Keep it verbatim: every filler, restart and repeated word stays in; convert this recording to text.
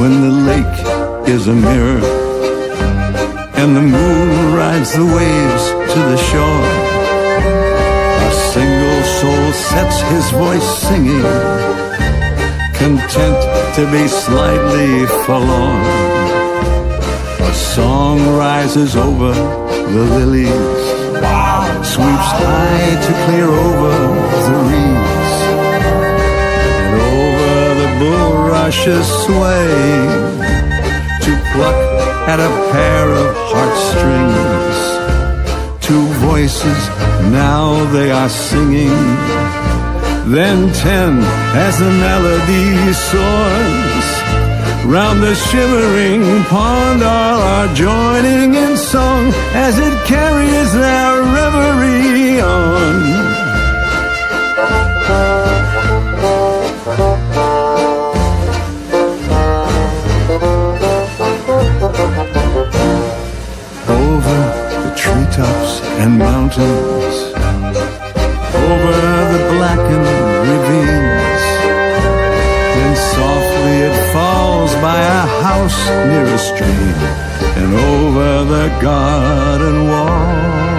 when the lake is a mirror and the moon rides the waves to the shore. A single soul sets his voice singing, content to be slightly forlorn. A song rises over the lilies, sweeps high to clear over the reeds, and over the bulrushes sway to pluck at a pair of heartstrings. Two voices, now they are singing, then ten as the melody soars. Round the shimmering pond all are joining in song as it carries their reverie on. Treetops and mountains, over the blackened ravines, then softly it falls by a house near a stream, and over the garden wall.